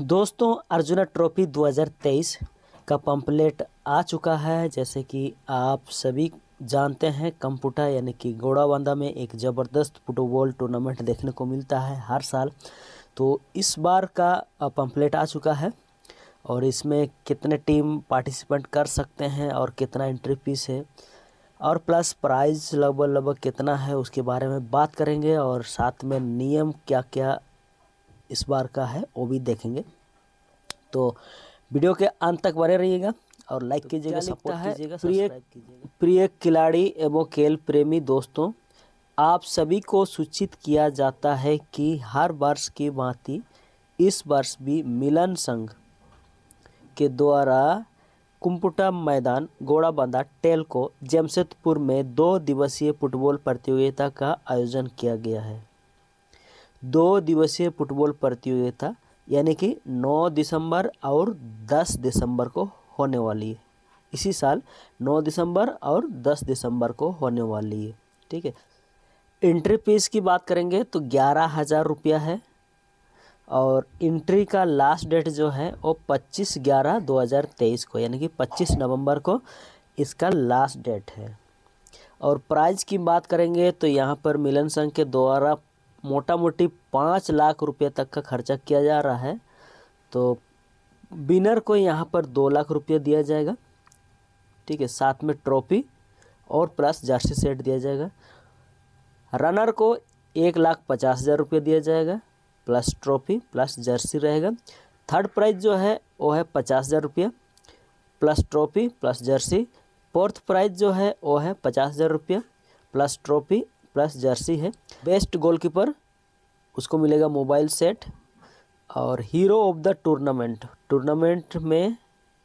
दोस्तों अर्जुना ट्रॉफी 2023 का पंपलेट आ चुका है। जैसे कि आप सभी जानते हैं, कुम्पुटा यानी कि गोड़ाबांदा में एक ज़बरदस्त फुटबॉल टूर्नामेंट देखने को मिलता है हर साल। तो इस बार का पंपलेट आ चुका है और इसमें कितने टीम पार्टिसिपेंट कर सकते हैं और कितना एंट्री फीस है और प्लस प्राइज़ लगभग कितना है, उसके बारे में बात करेंगे और साथ में नियम क्या क्या इस बार का है वो भी देखेंगे। तो वीडियो के अंत तक बने रहिएगा और लाइक कीजिएगा, सपोर्ट कीजिएगा, सब्सक्राइब कीजिएगा। प्रिय खिलाड़ी एवं खेल प्रेमी दोस्तों, आप सभी को सूचित किया जाता है कि हर वर्ष की भांति इस वर्ष भी मिलन संघ के द्वारा कुम्पुटा मैदान गोड़ाबांदा टेल को जमशेदपुर में 2 दिवसीय फुटबॉल प्रतियोगिता का आयोजन किया गया है। 2 दिवसीय फुटबॉल प्रतियोगिता यानी कि 9 दिसंबर और 10 दिसंबर को होने वाली है। इसी साल 9 दिसंबर और 10 दिसंबर को होने वाली है, ठीक है। एंट्री फीस की बात करेंगे तो 11,000 रुपया है और एंट्री का लास्ट डेट जो है वो 25/11/2023 को, यानी कि 25 नवंबर को इसका लास्ट डेट है। और प्राइज़ की बात करेंगे तो यहाँ पर मिलन संघ के द्वारा मोटा मोटी 5 लाख रुपये तक का खर्चा किया जा रहा है। तो विनर को यहाँ पर 2 लाख रुपये दिया जाएगा, ठीक है, साथ में ट्रॉफी और प्लस जर्सी सेट दिया जाएगा। रनर को 1,50,000 रुपये दिया जाएगा प्लस ट्रॉफी प्लस जर्सी रहेगा। थर्ड प्राइज़ जो है वो है 50,000 रुपये plus trophy plus jersey. Fourth prize जो है वो है 50,000 रुपये प्लस ट्रॉफी प्लस जर्सी है। बेस्ट गोलकीपर उसको मिलेगा मोबाइल सेट। और हीरो ऑफ द टूर्नामेंट में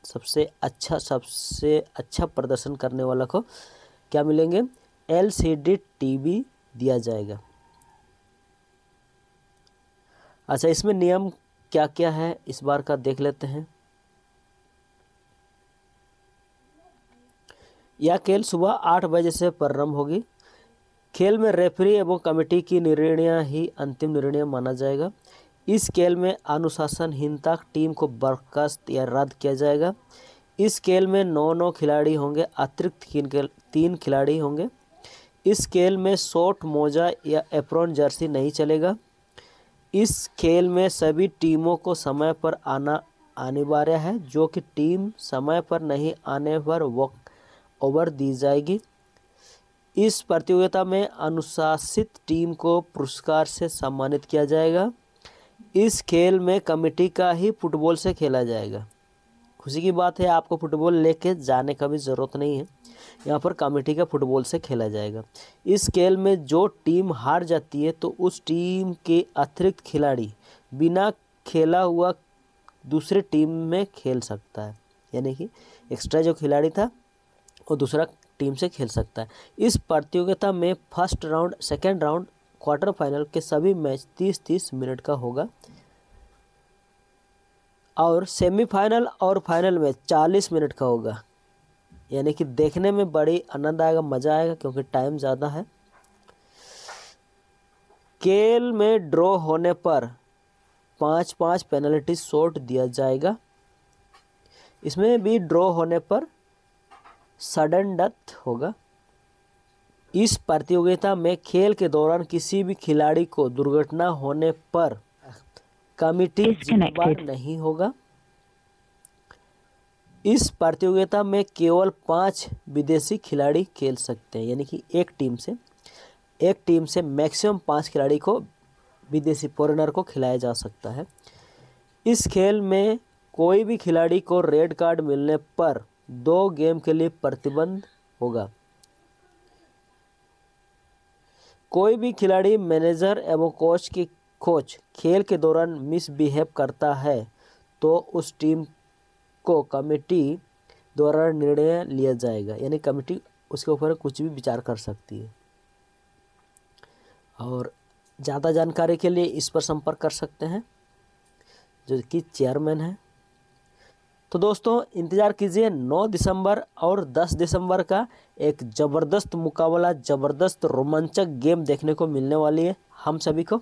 सबसे अच्छा प्रदर्शन करने वाला को क्या मिलेंगे, LCD TV दिया जाएगा। अच्छा, इसमें नियम क्या क्या है इस बार का देख लेते हैं। यह खेल सुबह 8 बजे से प्रारंभ होगी। खेल में रेफरी एवं कमेटी की निर्णय ही अंतिम निर्णय माना जाएगा। इस खेल में अनुशासनहीनता टीम को बर्खास्त या रद्द किया जाएगा। इस खेल में 9 खिलाड़ी होंगे, अतिरिक्त 3 खिलाड़ी होंगे। इस खेल में शॉर्ट, मोजा या एप्रॉन जर्सी नहीं चलेगा। इस खेल में सभी टीमों को समय पर आना अनिवार्य है, जो कि टीम समय पर नहीं आने पर वॉक ओवर दी जाएगी। इस प्रतियोगिता में अनुशासित टीम को पुरस्कार से सम्मानित किया जाएगा। इस खेल में कमेटी का ही फुटबॉल से खेला जाएगा। खुशी की बात है, आपको फुटबॉल लेके जाने का भी ज़रूरत नहीं है, यहाँ पर कमेटी का फुटबॉल से खेला जाएगा। इस खेल में जो टीम हार जाती है तो उस टीम के अतिरिक्त खिलाड़ी बिना खेला हुआ दूसरे टीम में खेल सकता है, यानी कि एक्स्ट्रा जो खिलाड़ी था वो दूसरा टीम से खेल सकता है। इस प्रतियोगिता में first round, second round, quarter final के सभी मैच 30-30 मिनट का होगा और सेमीफाइनल और फाइनल में 40 मिनट का होगा। यानी कि देखने में बड़ी आनंद आएगा, मज़ा आएगा, क्योंकि टाइम ज़्यादा है। खेल में ड्रॉ होने पर 5-5 पेनल्टी शॉट दिया जाएगा। इसमें भी ड्रॉ होने पर सडन डेथ होगा। इस प्रतियोगिता में खेल के दौरान किसी भी खिलाड़ी को दुर्घटना होने पर कमेटी जिम्मेदार नहीं होगा। इस प्रतियोगिता में केवल 5 विदेशी खिलाड़ी खेल सकते हैं, यानी कि एक टीम से मैक्सिमम 5 खिलाड़ी को विदेशी फॉरेनर को खिलाया जा सकता है। इस खेल में कोई भी खिलाड़ी को रेड कार्ड मिलने पर 2 गेम के लिए प्रतिबंध होगा। कोई भी खिलाड़ी, मैनेजर एवं कोच खेल के दौरान मिसबिहेव करता है तो उस टीम को कमेटी द्वारा निर्णय लिया जाएगा, यानी कमेटी उसके ऊपर कुछ भी विचार कर सकती है। और ज़्यादा जानकारी के लिए इस पर संपर्क कर सकते हैं, जो कि चेयरमैन है। तो दोस्तों इंतज़ार कीजिए 9 दिसंबर और 10 दिसंबर का एक ज़बरदस्त मुकाबला, ज़बरदस्त रोमांचक गेम देखने को मिलने वाली है हम सभी को।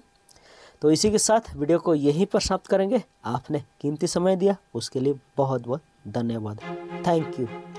तो इसी के साथ वीडियो को यहीं पर समाप्त करेंगे। आपने कीमती समय दिया उसके लिए बहुत बहुत धन्यवाद। Thank you.